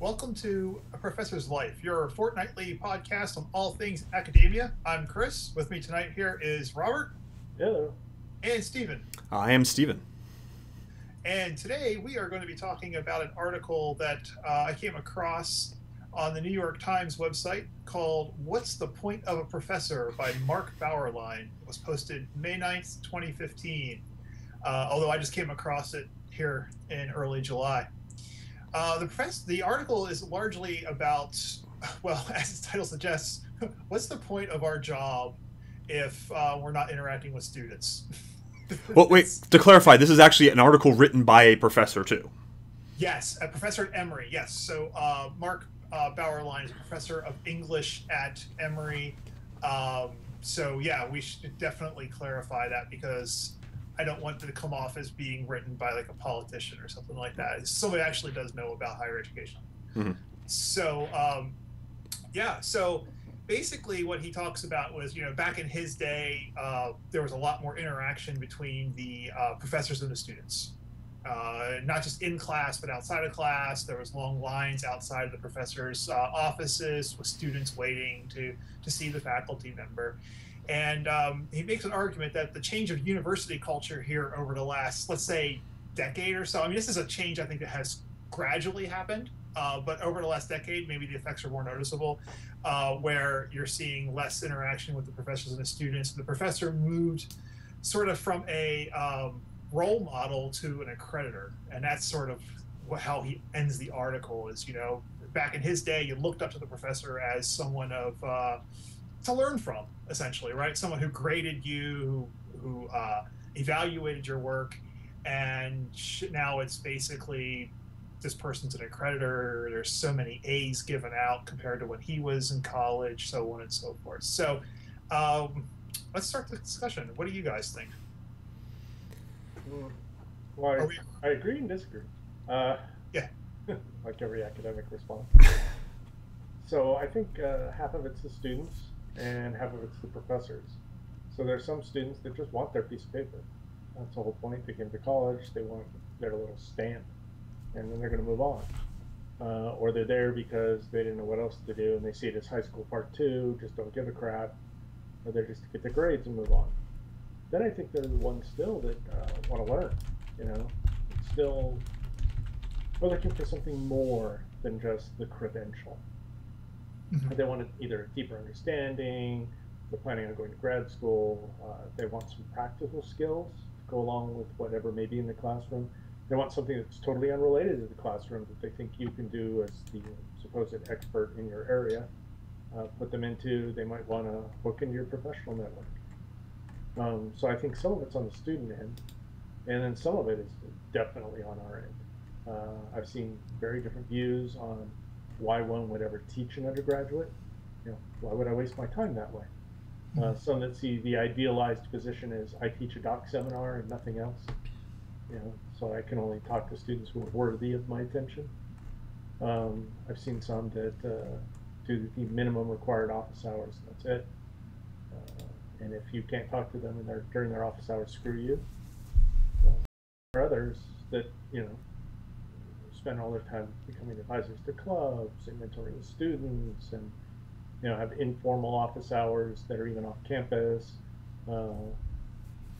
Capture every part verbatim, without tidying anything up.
Welcome to A Professor's Life, your fortnightly podcast on all things academia. I'm Chris. With me tonight here is Robert. Hello. And Stephen. I am Stephen. And today we are going to be talking about an article that uh, I came across on the New York Times website called What's the Point of a Professor by Mark Bauerlein. It was posted May ninth, twenty fifteen, uh, although I just came across it here in early July. Uh, the, press, the article is largely about, well, as its title suggests, what's the point of our job if uh, we're not interacting with students? Well, wait, to clarify, this is actually an article written by a professor, too. Yes, a professor at Emory, yes. So uh, Mark uh, Bauerlein is a professor of English at Emory. Um, so, yeah, we should definitely clarify that because I don't want it to come off as being written by, like, a politician or something like that. Somebody actually does know about higher education. Mm-hmm. So, um, yeah, so basically what he talks about was, you know, back in his day, uh, there was a lot more interaction between the uh, professors and the students, uh, not just in class, but outside of class. There was long lines outside of the professors' uh, offices with students waiting to, to see the faculty member. And um, he makes an argument that the change of university culture here over the last, let's say, decade or so, I mean, this is a change I think that has gradually happened, uh, but over the last decade, maybe the effects are more noticeable, uh, where you're seeing less interaction with the professors and the students. The professor moved sort of from a um, role model to an accreditor, and that's sort of how he ends the article is, you know, back in his day, you looked up to the professor as someone of, uh, to learn from, essentially, right? Someone who graded you, who, who uh, evaluated your work, and sh now it's basically this person's an accreditor. There's so many A's given out compared to when he was in college, so on and so forth. So um, let's start the discussion. What do you guys think? Well, I, we I agree and disagree. Uh, yeah. Like every academic response. So I think uh, half of it's the students, and half of it's the professors. So there's some students that just want their piece of paper. That's the whole point. They came to college, they want their little stamp, and then they're going to move on. Uh, or they're there because they didn't know what else to do, and they see it as high school part two, just don't give a crap, or they're just to get their grades and move on. Then I think there's ones still that uh, want to learn, you know? It's still, we're looking for something more than just the credential. Mm-hmm. They want either a deeper understanding, they're planning on going to grad school, uh, they want some practical skills to go along with whatever may be in the classroom. They want something that's totally unrelated to the classroom that they think you can do as the supposed expert in your area. Uh, put them into, they might want to hook into your professional network. Um, so I think some of it's on the student end, and then some of it is definitely on our end. Uh, I've seen very different views on why one would ever teach an undergraduate. You know, why would I waste my time that way? Mm-hmm. uh, some that see the idealized position is I teach a doc seminar and nothing else, you know, so I can only talk to students who are worthy of my attention. Um, I've seen some that uh, do the minimum required office hours, and that's it. Uh, and if you can't talk to them in their, during their office hours, screw you. Uh, there are others that, you know, spend all their time becoming advisors to clubs and mentoring the students, and you know, have informal office hours that are even off campus. Uh,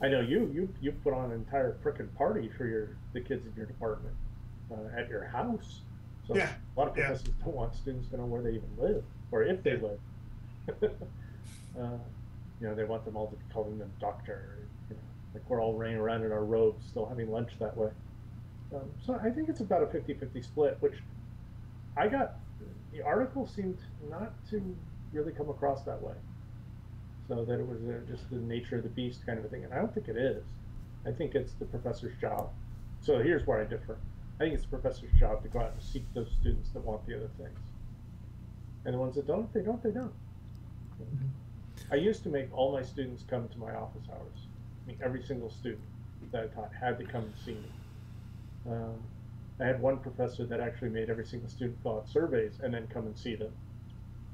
I know you you you put on an entire frickin' party for your the kids in your department uh, at your house. So yeah. A lot of professors yeah. don't want students to know where they even live or if they live. uh, you know, they want them all to be calling them doctor. You know, like we're all running around in our robes, still having lunch that way. Um, so I think it's about a fifty fifty split, which I got, the article seemed not to really come across that way. So that it was a, just the nature of the beast kind of a thing. And I don't think it is. I think it's the professor's job. So here's where I differ. I think it's the professor's job to go out and seek those students that want the other things. And the ones that don't, if they don't, they don't. I used to make all my students come to my office hours. I mean, every single student that I taught had to come and see me. Um, I had one professor that actually made every single student fill out surveys and then come and see them.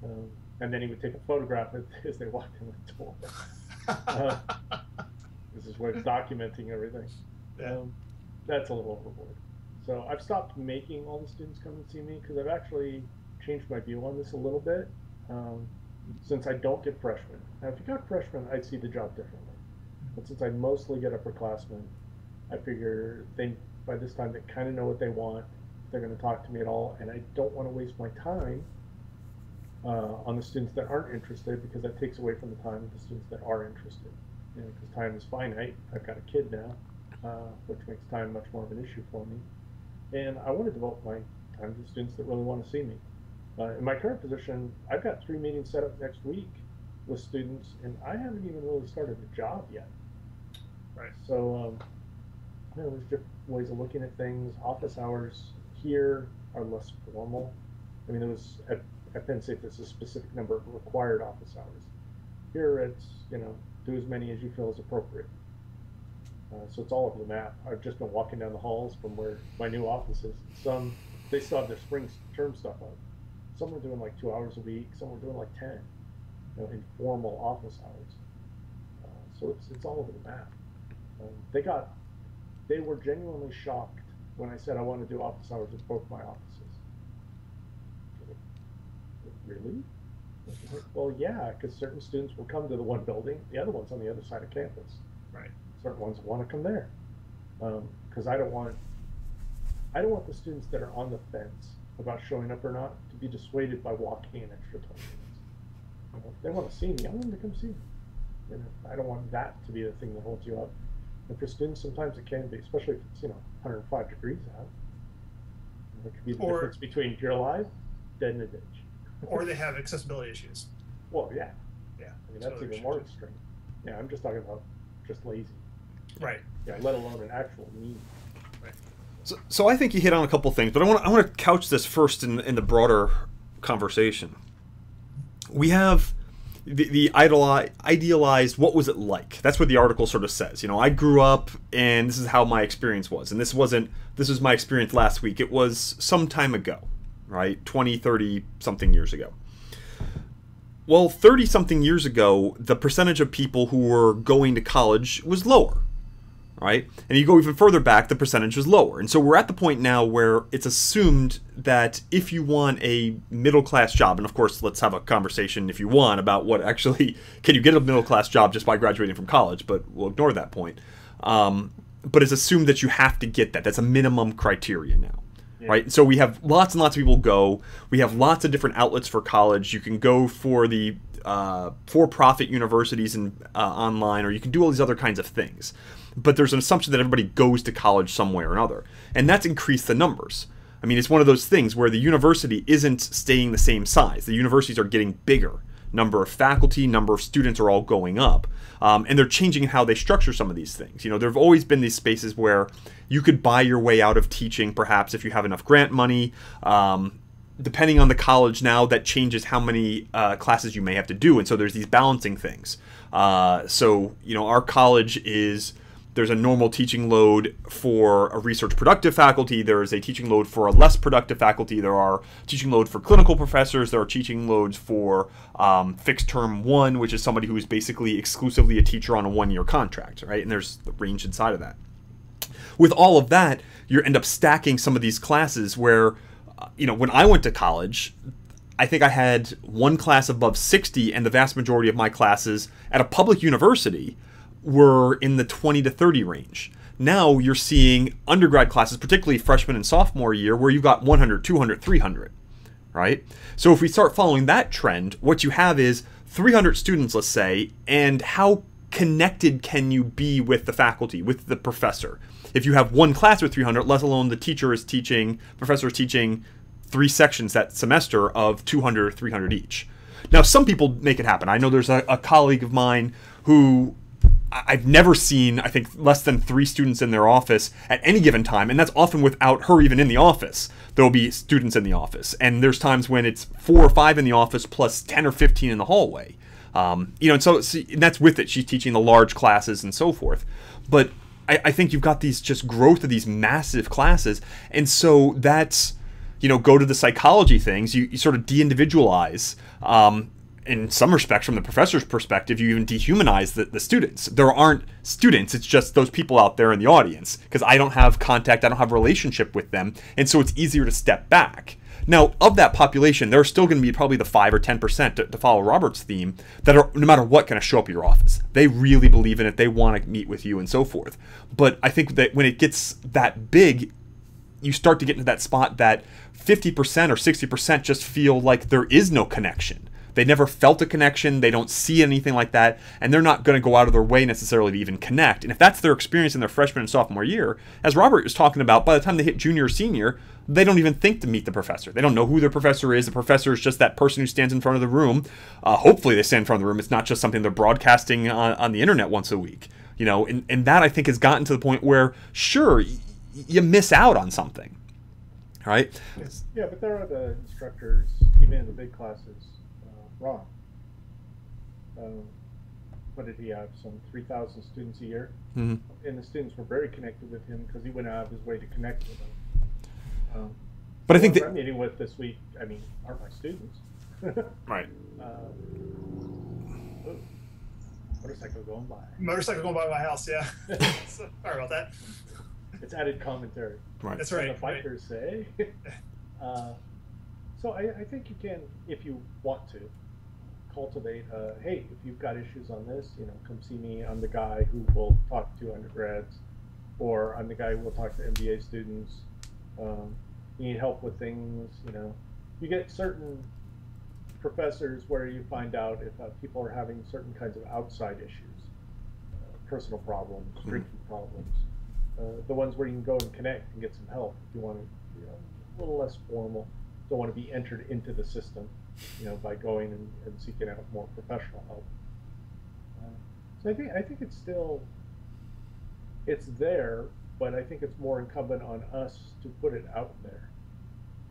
Um, and then he would take a photograph as they walked in the door. uh, this is where documenting everything. Um, that's a little overboard. So I've stopped making all the students come and see me because I've actually changed my view on this a little bit. Um, since I don't get freshmen. Now, if you got freshmen, I'd see the job differently. But since I mostly get upperclassmen, I figure they, by this time, they kind of know what they want. They're going to talk to me at all, and I don't want to waste my time uh, on the students that aren't interested, because that takes away from the time of the students that are interested. You know, because time is finite. I've got a kid now, uh, which makes time much more of an issue for me. And I want to devote my time to the students that really want to see me. Uh, in my current position, I've got three meetings set up next week with students, and I haven't even really started the job yet. Right. So um, you know, there's different ways of looking at things. Office hours here are less formal. I mean, it was at, at Penn State, there's a specific number of required office hours. Here, it's, you know, do as many as you feel is appropriate. Uh, so it's all over the map. I've just been walking down the halls from where my new office is. Some, they still have their spring term stuff on. Some are doing like two hours a week. Some are doing like ten, you know, informal office hours. Uh, so it's it's all over the map. Um, they got, they were genuinely shocked when I said I want to do office hours with both my offices. Really? Well, yeah, because certain students will come to the one building, the other one's on the other side of campus. Right. Certain ones want to come there, because um, I don't want, I don't want the students that are on the fence about showing up or not to be dissuaded by walking an extra twenty minutes. You know, if they want to see me, I want them to come see me. You know, I don't want that to be the thing that holds you up. And for students, sometimes it can be, especially if it's, you know, one hundred five degrees out. It could be the or, difference between you're alive, dead in a ditch. Or they have accessibility issues. Well, yeah. Yeah. I mean, that's even more extreme. Yeah, I'm just talking about just lazy. Right. Yeah, let alone an actual need. So, so I think you hit on a couple things, but I want to, I want to couch this first in, in the broader conversation. We have the, the idealized, what was it like? That's what the article sort of says. You know, I grew up and this is how my experience was. And this wasn't, this was my experience last week. It was some time ago, right? twenty, thirty something years ago. Well, thirty something years ago, the percentage of people who were going to college was lower. Right? And you go even further back, the percentage was lower. And so we're at the point now where it's assumed that if you want a middle-class job, and of course, let's have a conversation if you want about what actually, can you get a middle-class job just by graduating from college? But we'll ignore that point. Um, but it's assumed that you have to get that. That's a minimum criteria now. Yeah. Right? And so we have lots and lots of people go. We have lots of different outlets for college. You can go for the uh, for-profit universities and uh, online, or you can do all these other kinds of things. But there's an assumption that everybody goes to college some way or another. And that's increased the numbers. I mean, it's one of those things where the university isn't staying the same size. The universities are getting bigger. Number of faculty, number of students are all going up. Um, and they're changing how they structure some of these things. You know, there have always been these spaces where you could buy your way out of teaching, perhaps, if you have enough grant money. Um, depending on the college now, that changes how many uh, classes you may have to do. And so there's these balancing things. Uh, so, you know, our college is... There's a normal teaching load for a research productive faculty. There is a teaching load for a less productive faculty. There are teaching load for clinical professors. There are teaching loads for um, fixed term one, which is somebody who is basically exclusively a teacher on a one-year contract, right? And there's the range inside of that. With all of that, you end up stacking some of these classes where, uh, you know, when I went to college, I think I had one class above sixty, and the vast majority of my classes at a public university were in the twenty to thirty range. Now you're seeing undergrad classes, particularly freshman and sophomore year, where you've got one hundred, two hundred, three hundred, right? So if we start following that trend, what you have is three hundred students, let's say, and how connected can you be with the faculty, with the professor? If you have one class with three hundred, let alone the teacher is teaching, professor is teaching three sections that semester of two hundred or three hundred each. Now, some people make it happen. I know there's a, a colleague of mine who I've never seen, I think, less than three students in their office at any given time, and that's often without her even in the office. There'll be students in the office, and there's times when it's four or five in the office plus ten or fifteen in the hallway. Um, you know, and so and that's with it. She's teaching the large classes and so forth. But I, I think you've got these just growth of these massive classes, and so that's, you know, go to the psychology things. You, you sort of de-individualize. Um, in some respects, from the professor's perspective, you even dehumanize the, the students. There aren't students. It's just those people out there in the audience, because I don't have contact. I don't have a relationship with them. And so it's easier to step back. Now, of that population, there are still going to be probably the five or ten percent, to, to follow Robert's theme, that are, no matter what, going to show up at your office. They really believe in it. They want to meet with you and so forth. But I think that when it gets that big, you start to get into that spot that fifty percent or sixty percent just feel like there is no connection. They never felt a connection. They don't see anything like that. And they're not going to go out of their way necessarily to even connect. And if that's their experience in their freshman and sophomore year, as Robert was talking about, by the time they hit junior or senior, they don't even think to meet the professor. They don't know who their professor is. The professor is just that person who stands in front of the room. Uh, hopefully they stand in front of the room. It's not just something they're broadcasting on, on the internet once a week. You know, and, and that I think has gotten to the point where, sure, y you miss out on something, right? It's, yeah, but there are the instructors, even in the big classes, wrong. Um, what did he have? Some three thousand students a year? Mm-hmm. And the students were very connected with him because he went out of his way to connect with them. Um, but I think that I'm meeting with this week, I mean, aren't my students. Right. Um, ooh, motorcycle going by. Motorcycle going by my house, yeah. Sorry about that. It's added commentary. Right. That's right. What the bikers say. uh, so I, I think you can, if you want to, cultivate, uh, hey, if you've got issues on this, you know, come see me. I'm the guy who will talk to undergrads, or I'm the guy who will talk to M B A students. Um, you need help with things, you know. You get certain professors where you find out if uh, people are having certain kinds of outside issues, uh, personal problems, mm-hmm. drinking problems, uh, the ones where you can go and connect and get some help if you want to, you know, a little less formal. Don't want to be entered into the system, you know, by going and, and seeking out more professional help. Uh, so I think I think it's still it's there, but I think it's more incumbent on us to put it out there.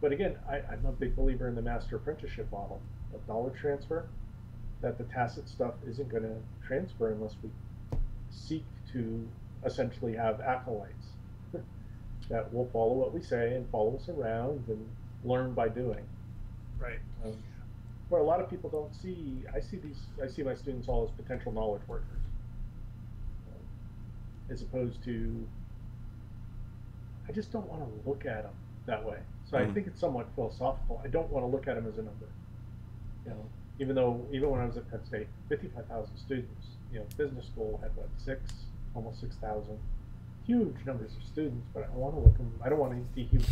But again, I, I'm a big believer in the master apprenticeship model of knowledge transfer. That the tacit stuff isn't going to transfer unless we seek to essentially have acolytes that will follow what we say and follow us around and learn by doing, right? Um, where a lot of people don't see, I see these, I see my students all as potential knowledge workers, um, as opposed to, I just don't want to look at them that way. So mm-hmm. I think it's somewhat philosophical. I don't want to look at them as a number, you know. Even though, even when I was at Penn State, fifty-five thousand students, you know, business school had what six, almost six thousand, huge numbers of students. But I want to look at them. I don't want to dehumanize.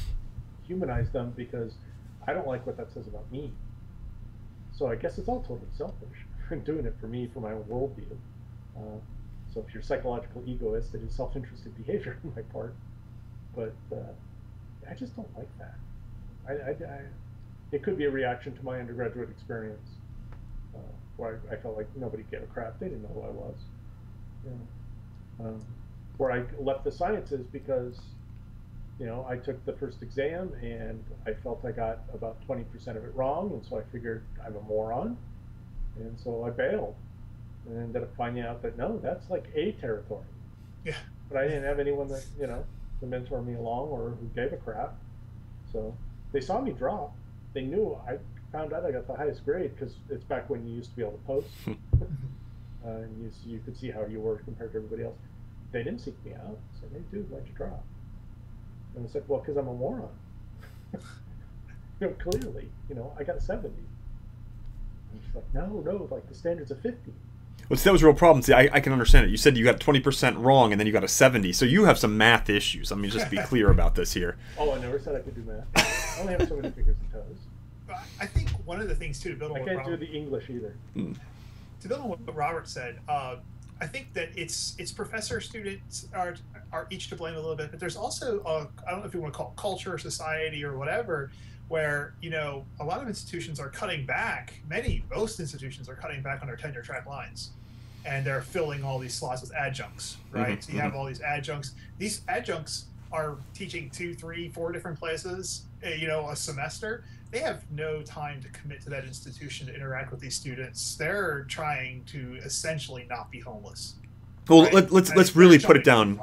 humanize them because I don't like what that says about me. So I guess it's all totally selfish. I'm doing it for me, for my own worldview. Uh, so if you're a psychological egoist, it is self-interested behavior on my part. But uh, I just don't like that. I, I, I, it could be a reaction to my undergraduate experience, uh, where I, I felt like nobody gave a crap. They didn't know who I was. Yeah. Um, where I left the sciences because you know, I took the first exam and I felt I got about twenty percent of it wrong, and so I figured I'm a moron, and so I bailed, and ended up finding out that no, that's like A territory. Yeah. But I didn't have anyone that, you know, to mentor me along or who gave a crap. So they saw me drop. They knew I found out I got the highest grade because it's back when you used to be able to post, uh, and you, you could see how you were compared to everybody else. They didn't seek me out, so they do like to drop. And I said, well, because I'm a moron. You know, clearly, you know, I got a seventy. And she's like, no, no, like the standard's a fifty. Well, see, that was a real problem. See, I, I can understand it. You said you got twenty percent wrong and then you got a seventy. So you have some math issues. Let me just be clear about this here. Oh, I never said I could do math. I only have so many fingers and toes. I think one of the things, too, to build on what I can't do the English either. Mm. To build on what Robert said, uh, I think that it's it's professor students are are each to blame a little bit, but there's also a, I don't know if you want to call it culture or society or whatever, where you know a lot of institutions are cutting back. Many most institutions are cutting back on their tenure track lines, and they're filling all these slots with adjuncts, right? Mm-hmm, so you mm-hmm. have all these adjuncts. These adjuncts are teaching two, three, four different places, you know, a semester. They have no time to commit to that institution to interact with these students. They're trying to essentially not be homeless. Well, right? let, let's let's really put it down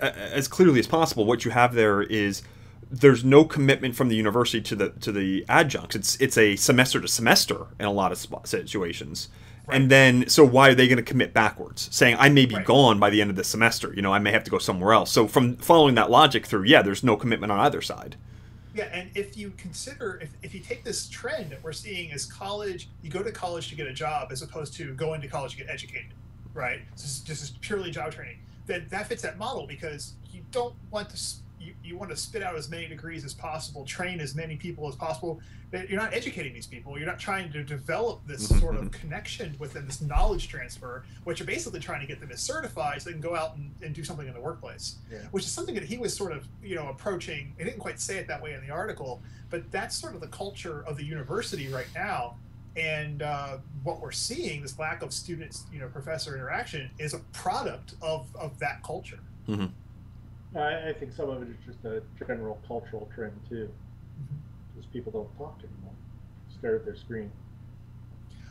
as clearly as possible. What you have there is there's no commitment from the university to the to the adjuncts. It's it's a semester to semester in a lot of situations. Right. And then, so why are they going to commit backwards? Saying, I may be right. gone by the end of this semester. You know, I may have to go somewhere else. So from following that logic through, yeah, there's no commitment on either side. Yeah, and if you consider, if, if you take this trend that we're seeing is college, you go to college to get a job as opposed to going to college to get educated, right? This is, this is purely job training. Then that fits that model, because you don't want to, you, you want to spit out as many degrees as possible, train as many people as possible. You're not educating these people. You're not trying to develop this sort of connection with them, this knowledge transfer. What you're basically trying to get them is certified so they can go out and, and do something in the workplace, yeah. which is something that he was sort of, you know, approaching. He didn't quite say it that way in the article, but that's sort of the culture of the university right now. And uh, what we're seeing, this lack of students, you know, professor interaction, is a product of, of that culture. Mm-hmm. I, I think some of it is just a general cultural trend, too. People don't talk to anymore, stare at their screen.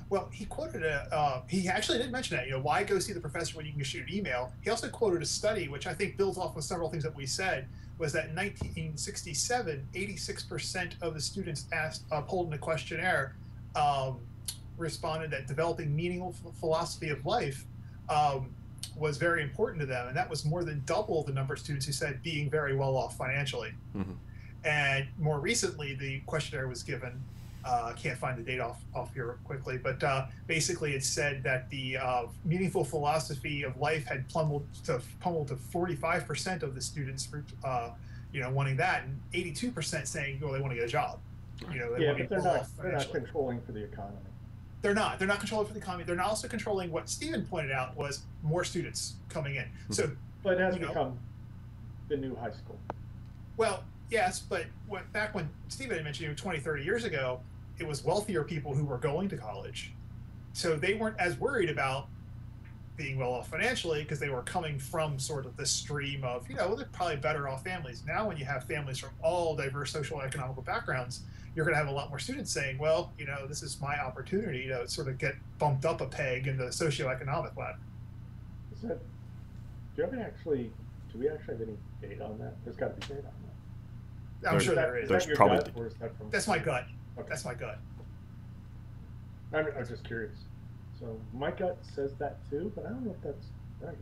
Well, he quoted a, uh, he actually did mention that, you know, why go see the professor when you can shoot an email? He also quoted a study, which I think builds off of several things that we said, was that in nineteen sixty-seven, eighty-six percent of the students asked, uh, polled in a questionnaire, um, responded that developing meaningful philosophy of life um, was very important to them. And that was more than double the number of students who said being very well off financially. Mm-hmm. And more recently, the questionnaire was given, uh, can't find the date off, off here quickly, but uh, basically it said that the uh, meaningful philosophy of life had plummeled to, pummeled to forty-five percent of the students, uh, you know, wanting that, and eighty-two percent saying, well, they want to get a job. You know, they yeah, but they're not, they're not controlling for the economy. They're not. They're not controlling for the economy. They're not also controlling what Stephen pointed out was more students coming in. So, but it has become know, the new high school. Well. Yes, but what, back when Stephen had mentioned, you know, twenty, thirty years ago, it was wealthier people who were going to college. So they weren't as worried about being well off financially because they were coming from sort of the stream of, you know, they're probably better off families. Now when you have families from all diverse social and economical backgrounds, you're going to have a lot more students saying, well, you know, this is my opportunity to sort of get bumped up a peg in the socioeconomic ladder. Is that, do you have any actually, do we actually have any data on that? There's got to be data on that. I'm there's, sure there is. There's that probably gut, or is that from that's my gut. Okay. That's my gut. I'm, I'm just curious. So my gut says that too, but I don't know if that's right.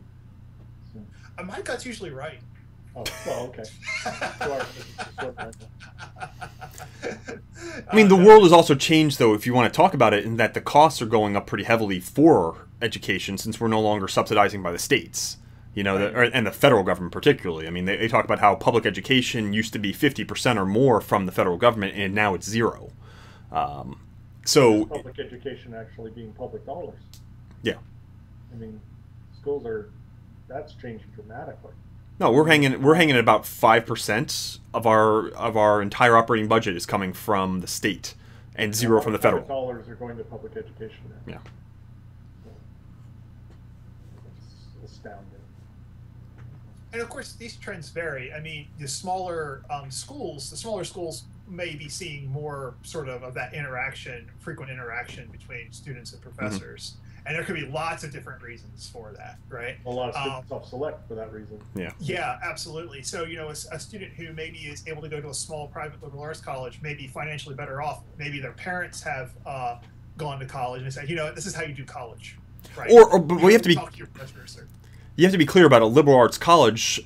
So. Uh, my gut's usually right. Oh, well, okay. I mean, the world has also changed, though, if you want to talk about it, in that the costs are going up pretty heavily for education since we're no longer subsidizing by the states. You know, the, or, and the federal government particularly. I mean, they, they talk about how public education used to be fifty percent or more from the federal government, and now it's zero. Um, so public education actually being public dollars. Yeah. I mean, schools are that's changing dramatically. No, we're hanging we're hanging at about five percent of our of our entire operating budget is coming from the state, and zero from the federal. Public dollars are going to public education now. Yeah. It's astounding. And of course, these trends vary. I mean, the smaller um, schools, the smaller schools may be seeing more sort of of that interaction, frequent interaction between students and professors. Mm-hmm. And there could be lots of different reasons for that, right? A lot of students um, self-select for that reason. Yeah. Yeah, absolutely. So, you know, a, a student who maybe is able to go to a small private liberal arts college may be financially better off. Maybe their parents have uh, gone to college and said, you know, this is how you do college, right? Or, or but we have to be. Talk to your professors, or, you have to be clear about a liberal arts college.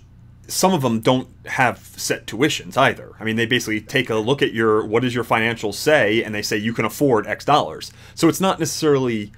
Some of them don't have set tuitions either. I mean, they basically take a look at your, what does your financials say? And they say, you can afford X dollars. So it's not necessarily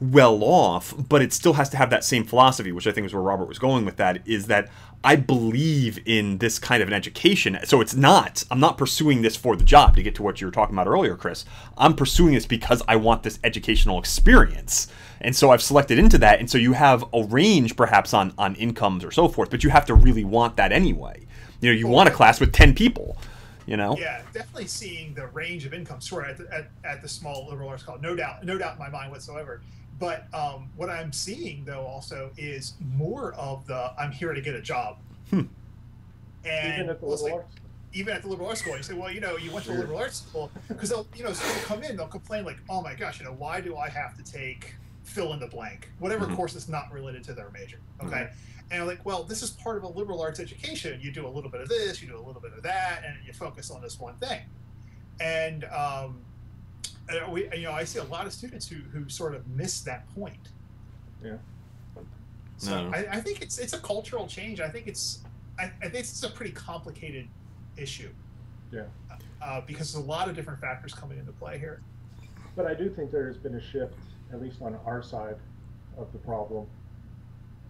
well off, but it still has to have that same philosophy, which I think is where Robert was going with that, is that I believe in this kind of an education. So it's not, I'm not pursuing this for the job, to get to what you were talking about earlier, Chris. I'm pursuing this because I want this educational experience. And so I've selected into that. And so you have a range perhaps on, on incomes or so forth, but you have to really want that anyway. You know, you want a class with ten people, you know? Yeah, definitely seeing the range of income sort of at the, at, at the small liberal arts college, no doubt, no doubt in my mind whatsoever. But um, what I'm seeing, though, also is more of the I'm here to get a job. Hmm. And even at the liberal arts school. Even at the liberal arts school, you say, well, you know, you went to a liberal arts school because they'll, you know, so they'll come in, they'll complain like, oh my gosh, you know, why do I have to take fill in the blank, whatever mm-hmm. course is not related to their major, okay? Mm-hmm. And I'm like, well, this is part of a liberal arts education. You do a little bit of this, you do a little bit of that, and you focus on this one thing. And um, we, you know, I see a lot of students who who sort of miss that point. Yeah. So no. I, I think it's it's a cultural change. I think it's I, I think it's a pretty complicated issue. Yeah. Uh, because there's a lot of different factors coming into play here. But I do think there has been a shift, at least on our side of the problem.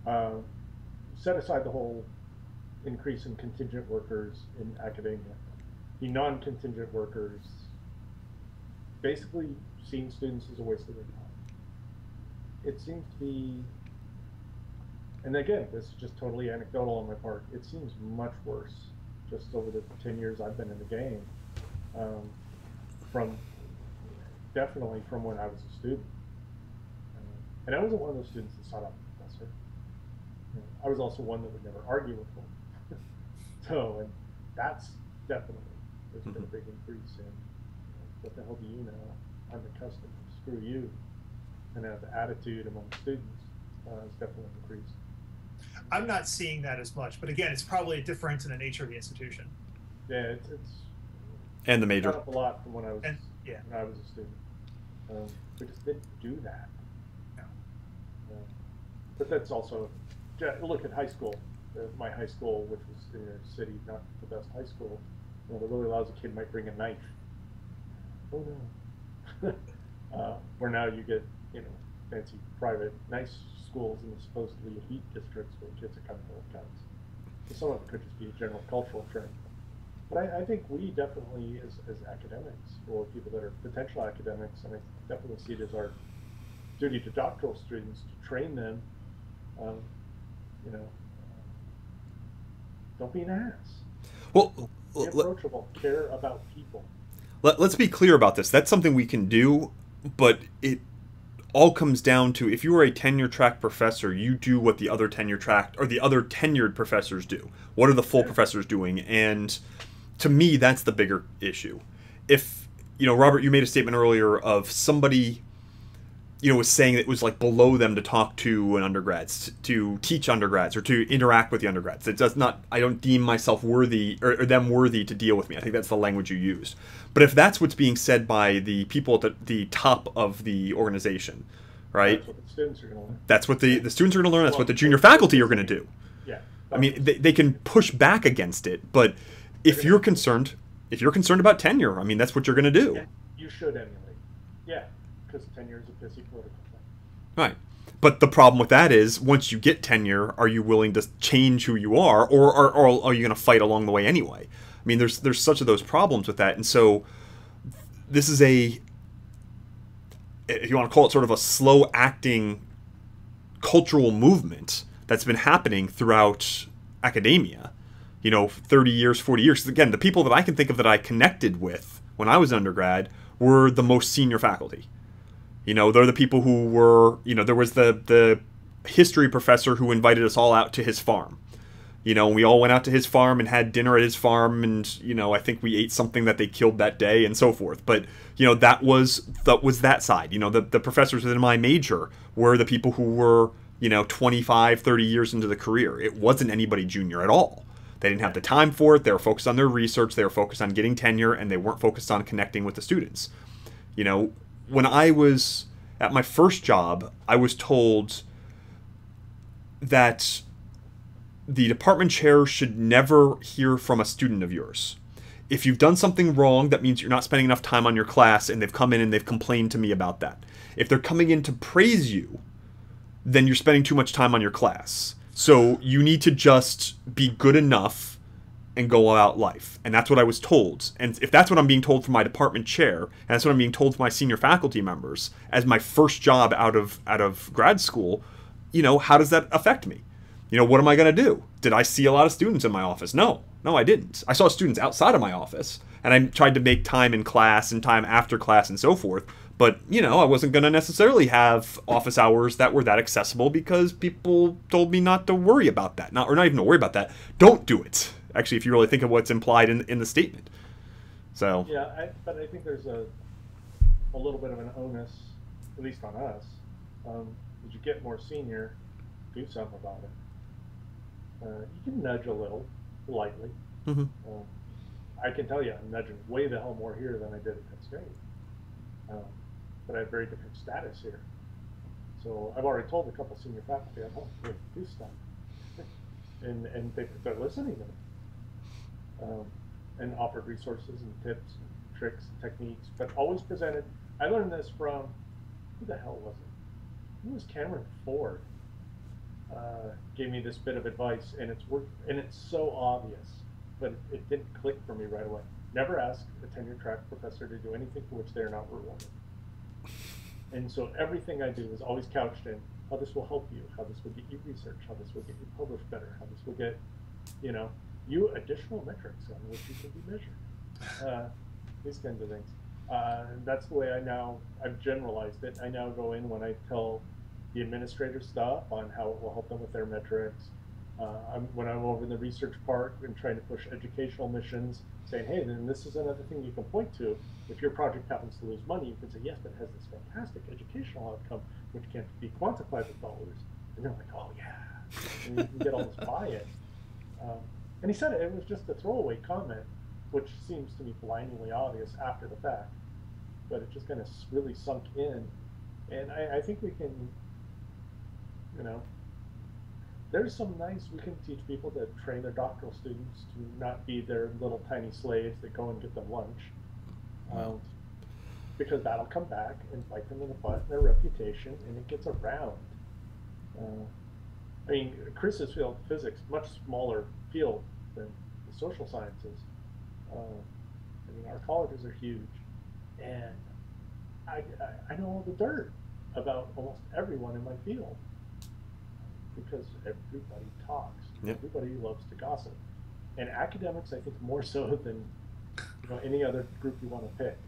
Uh, set aside the whole increase in contingent workers in academia. The non-contingent workers basically seeing students as a waste of their time. It seems to be, and again, this is just totally anecdotal on my part, it seems much worse just over the ten years I've been in the game, um, from definitely from when I was a student. Uh, and I wasn't one of those students that sought out a professor. You know, I was also one that would never argue with one. So, and that's definitely, there's been a big increase in, you know, what the hell do you know? I'm the customer, screw you. And that the attitude among students uh, has definitely increased. I'm not seeing that as much, but again, it's probably a difference in the nature of the institution. Yeah, it's, it's and the major up a lot from when I was and, yeah when I was a student. Um, we just didn't do that. No. Yeah. But that's also, look at high school. My high school, which was in a city, not the best high school. You know, the really lousy kid might bring a knife. Oh no. uh, where now you get, you know, fancy private nice schools in the supposedly elite districts where kids are coming to all kinds. So some of it could just be a general cultural trend. But I, I think we definitely, as, as academics, or people that are potential academics, and I definitely see it as our duty to doctoral students to train them, um, you know, don't be an ass. Well, be approachable. Care about people. Let, let's be clear about this. That's something we can do, but it all comes down to, if you are a tenure track professor, you do what the other tenure track or the other tenured professors do. What are the full professors doing? And to me, that's the bigger issue. If, you know, Robert, you made a statement earlier of somebody, you know, was saying that it was like below them to talk to an undergrads, to teach undergrads or to interact with the undergrads. It does not, I don't deem myself worthy or, or them worthy to deal with me. I think that's the language you used. But if that's what's being said by the people at the, the top of the organization, right? That's what the students are going to learn. That's what the, the students are going to learn. That's what the junior faculty are going to do. Yeah. I mean, they, they can push back against it, but if you're concerned, if you're concerned about tenure, I mean, that's what you're going to do. Yeah, you should emulate. Yeah. Because tenure is a busy political thing. Right. But the problem with that is, once you get tenure, are you willing to change who you are, or are, or are you going to fight along the way anyway? I mean, there's there's such of those problems with that. And so this is a, if you want to call it sort of a slow-acting cultural movement that's been happening throughout academia, you know, thirty years, forty years. Again, the people that I can think of that I connected with when I was an undergrad were the most senior faculty. You know, they're the people who were, you know, there was the, the history professor who invited us all out to his farm. You know, we all went out to his farm and had dinner at his farm, and, you know, I think we ate something that they killed that day and so forth. But, you know, that was, that was that side. You know, the, the professors within my major were the people who were, you know, twenty-five, thirty years into the career. It wasn't anybody junior at all. They didn't have the time for it. They were focused on their research. They were focused on getting tenure, and they weren't focused on connecting with the students. You know, when I was at my first job, I was told that the department chair should never hear from a student of yours. If you've done something wrong, that means you're not spending enough time on your class, and they've come in and they've complained to me about that. If they're coming in to praise you, then you're spending too much time on your class. So you need to just be good enough and go about life. And that's what I was told. And if that's what I'm being told from my department chair, and that's what I'm being told from my senior faculty members as my first job out of out of grad school, you know, how does that affect me? You know, what am I going to do? Did I see a lot of students in my office? No, no, I didn't. I saw students outside of my office, and I tried to make time in class and time after class and so forth. But, you know, I wasn't going to necessarily have office hours that were that accessible because people told me not to worry about that. Not, or not even to worry about that. Don't do it, actually, if you really think of what's implied in, in the statement. So. Yeah, I, but I think there's a, a little bit of an onus, at least on us. Um, as you get more senior, do something about it. Uh, you can nudge a little, lightly. Mm-hmm. um, I can tell you I'm nudging way the hell more here than I did at Penn State. Um, but I have very different status here. So I've already told a couple senior faculty I don't really do stuff. And, and they, they're listening to me. Um, and offered resources and tips and tricks and techniques, but always presented. I learned this from, who the hell was it? It was Cameron Ford. Uh, gave me this bit of advice, and it's worked, and it's so obvious, but it, it didn't click for me right away. Never ask a tenure track professor to do anything for which they are not rewarded. And so everything I do is always couched in how this will help you, how this will get you research, how this will get you published better, how this will get, you know, you additional metrics on which you can be measured. Uh, these kinds of things. Uh, that's the way I now, I've generalized it. I now go in when I tell the administrator stuff on how it will help them with their metrics. Uh, I'm, when I'm over in the research part and trying to push educational missions, saying, hey, then this is another thing you can point to. If your project happens to lose money, you can say, yes, but it has this fantastic educational outcome, which can be quantified with dollars. And they're like, oh, yeah. And you can get all this buy-in. Um, and he said it, it was just a throwaway comment, which seems to be blindingly obvious after the fact. But it just kind of really sunk in. And I, I think we can, you know, there's some nice, we can teach people to train their doctoral students to not be their little tiny slaves that go and get them lunch. Wow. Um, because that'll come back and bite them in the butt, their reputation, and it gets around. Uh, I mean, Chris's field, physics, much smaller field than the social sciences. Uh, I mean, our colleges are huge. And I, I, I know all the dirt about almost everyone in my field. Because everybody talks. Yep. Everybody loves to gossip. And academics, I think, more so than you know, any other group you want to pick.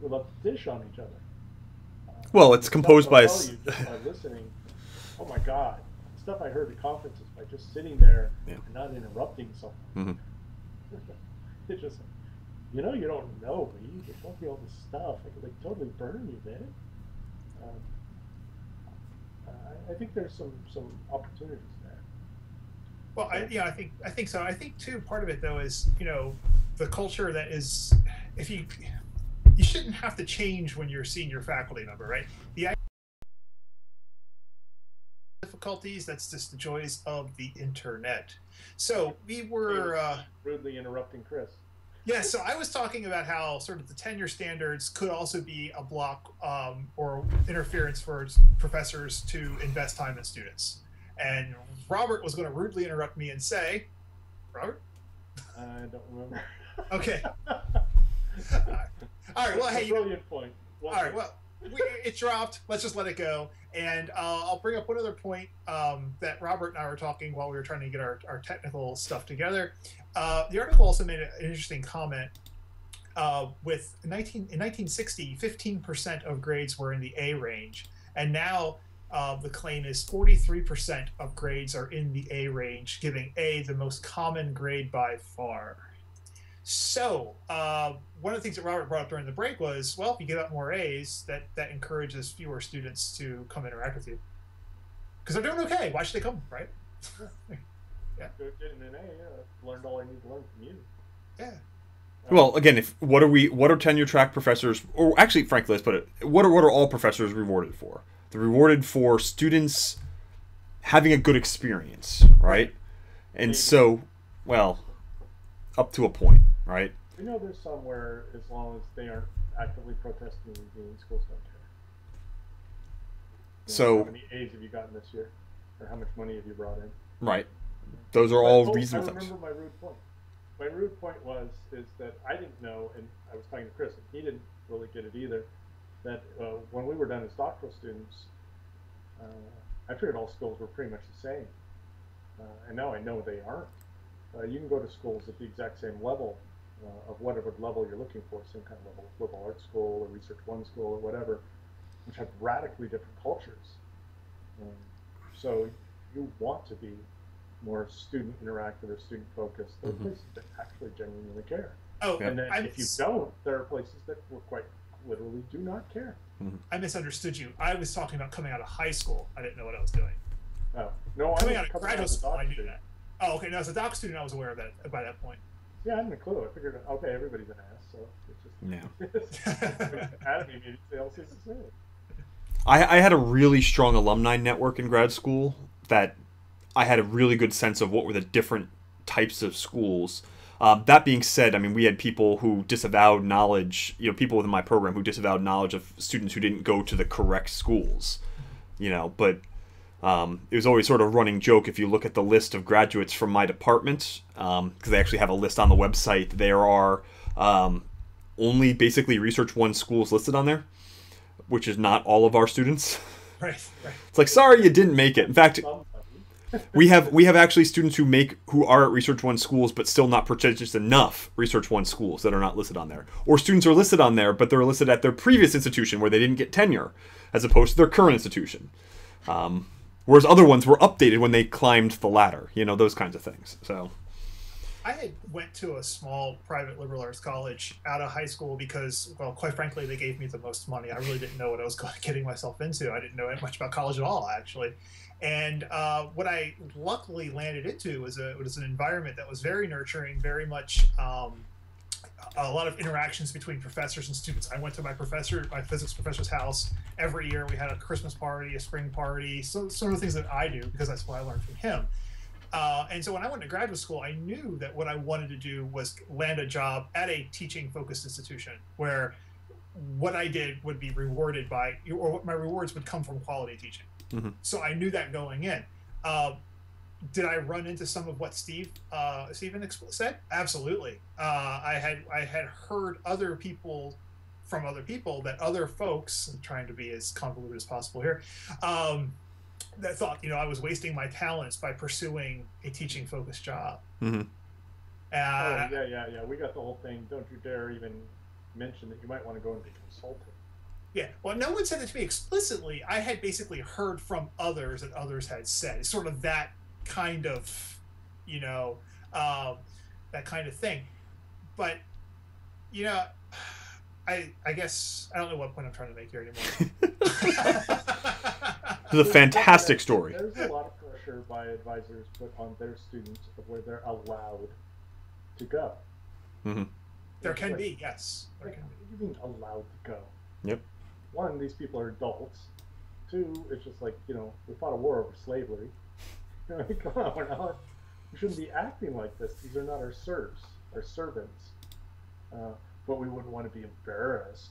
We love to dish on each other. Uh, well, it's composed by... Just by listening, oh my God. The stuff I heard at conferences by just sitting there yeah. and not interrupting someone. Mm-hmm. It's just, you know, you don't know, Reed. They told me all this stuff. I could like, totally burn you, man. Um, I think there's some some opportunities there. Well, I, yeah, I think I think so. I think too. Part of it though is you know the culture that is. If you you shouldn't have to change when you're a senior faculty member, right? The difficulties. That's just the joys of the internet. So we were uh, rudely interrupting Chris. Yeah, so I was talking about how sort of the tenure standards could also be a block um, or interference for professors to invest time in students. And Robert was going to rudely interrupt me and say, Robert? I don't remember. Okay. All right. All right, well, hey. You, brilliant point. Well, all right, well, we, it dropped. Let's just let it go. And uh, I'll bring up one other point um, that Robert and I were talking while we were trying to get our, our technical stuff together. Uh, the article also made an interesting comment. Uh, with nineteen, in nineteen sixty, fifteen percent of grades were in the A range, and now uh, the claim is forty-three percent of grades are in the A range, giving A the most common grade by far. So uh, one of the things that Robert brought up during the break was, well, if you give out more A's, that that encourages fewer students to come interact with you because they're doing okay. Why should they come, right? Yeah. Getting an A, yeah. Learned all I need to learn from you. Yeah. Well, again, if what are we? What are tenure track professors, or actually, frankly, let's put it: what are what are all professors rewarded for? They're rewarded for students having a good experience, right? And so, well, up to a point, right? We know there's somewhere as long as they aren't actively protesting and being schools don't care. You know, so how many A's have you gotten this year, or how much money have you brought in? Right. Those are all reasonable things. I remember my rude point. My rude point was is that I didn't know, and I was talking to Chris, and he didn't really get it either, that uh, when we were done as doctoral students, uh, I figured all schools were pretty much the same. Uh, and now I know they aren't. Uh, you can go to schools at the exact same level uh, of whatever level you're looking for, same kind of level, liberal arts school or Research One school or whatever, which have radically different cultures. Um, so you want to be more student interactive or student focused. There are mm-hmm. places that actually genuinely care. Oh, and then I if you don't, there are places that were quite literally do not care. Mm-hmm. I misunderstood you. I was talking about coming out of high school. I didn't know what I was doing. Oh no, coming I was out of coming graduate out of school, I knew that. Oh, okay. No, as a doc student, I was aware of that by that point. Yeah, I hadn't a clue. I figured, okay, everybody's an ass, so it's just yeah. Academy meetings, they all say the same. I, I had a really strong alumni network in grad school that I had a really good sense of what were the different types of schools. Uh, that being said, I mean, we had people who disavowed knowledge, you know, people within my program who disavowed knowledge of students who didn't go to the correct schools, you know, but um, it was always sort of a running joke if you look at the list of graduates from my department, because um, they actually have a list on the website. There are um, only basically Research One schools listed on there, which is not all of our students. Right, right. It's like, sorry, you didn't make it. In fact, we have we have actually students who make who are at Research One schools, but still not prestigious enough Research One schools that are not listed on there. Or students are listed on there, but they're listed at their previous institution where they didn't get tenure, as opposed to their current institution. Um, whereas other ones were updated when they climbed the ladder. You know, those kinds of things. So, I had went to a small private liberal arts college out of high school because, well, quite frankly, they gave me the most money. I really didn't know what I was getting myself into. I didn't know much about college at all, actually. And uh, what I luckily landed into was, a, was an environment that was very nurturing, very much um, a lot of interactions between professors and students. I went to my professor, my physics professor's house every year. We had a Christmas party, a spring party, so, sort of things that I do because that's what I learned from him. Uh, and so when I went to graduate school, I knew that what I wanted to do was land a job at a teaching-focused institution where what I did would be rewarded by, or what my rewards would come from quality teaching. Mm-hmm. So I knew that going in. Uh, did I run into some of what Steve uh, Stephen said? Absolutely. Uh, I had I had heard other people from other people that other folks. I'm trying to be as convoluted as possible here. Um, that thought, you know, I was wasting my talents by pursuing a teaching-focused job. Mm-hmm. Uh, oh yeah, yeah, yeah. We got the whole thing. Don't you dare even mention that you might want to go into consulting. Yeah, well, no one said it to me explicitly. I had basically heard from others that others had said. It's sort of that kind of, you know, um, that kind of thing. But, you know, I I guess I don't know what point I'm trying to make here anymore. This is a fantastic story. There's a lot of pressure by advisors put on their students of where they're allowed to go. Mm-hmm. There can like, be, yes. There like, can be. You mean allowed to go? Yep. One, these people are adults. Two, it's just like, you know, we fought a war over slavery. You know, come on, we're not, we shouldn't be acting like this. These are not our serfs, our servants. Uh, but we wouldn't want to be embarrassed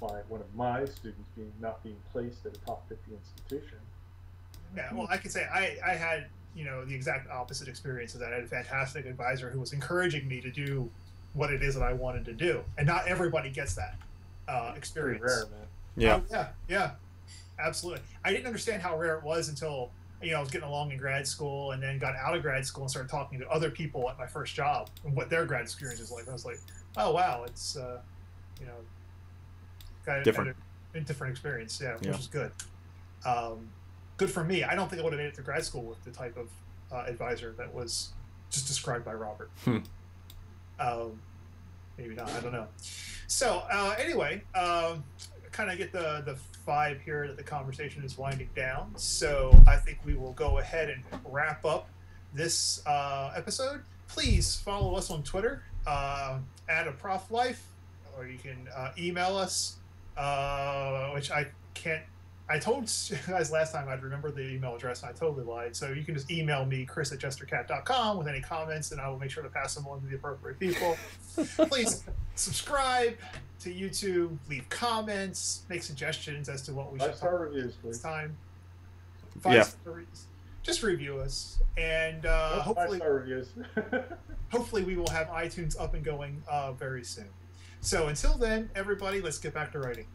by one of my students being not being placed at a top fifty institution. Yeah, well, I could say I, I had, you know, the exact opposite experience of that. I had a fantastic advisor who was encouraging me to do what it is that I wanted to do. And not everybody gets that. Uh, experience. Rare, man. Yeah, oh, yeah, yeah, absolutely. I didn't understand how rare it was until, you know, I was getting along in grad school and then got out of grad school and started talking to other people at my first job and what their grad experience is like. I was like, oh wow, it's uh, you know, kind of different, kind of different experience. Yeah, which yeah. is good. Um, good for me. I don't think I would have made it through grad school with the type of uh, advisor that was just described by Robert. Hmm. Um, maybe not. I don't know. So uh, anyway, uh, kind of get the, the vibe here that the conversation is winding down. So I think we will go ahead and wrap up this uh, episode. Please follow us on Twitter, uh, at a prof life, or you can uh, email us, uh, which I can't, I told you guys last time I'd remember the email address and I totally lied. So you can just email me, Chris at jestercat dot com with any comments and I will make sure to pass them on to the appropriate people. Please subscribe to YouTube, leave comments, make suggestions as to what we Five should star reviews, please. This time. Five yeah. star reviews. Just review us. And uh, no, hopefully, five star reviews. Hopefully we will have iTunes up and going uh, very soon. So until then, everybody, let's get back to writing.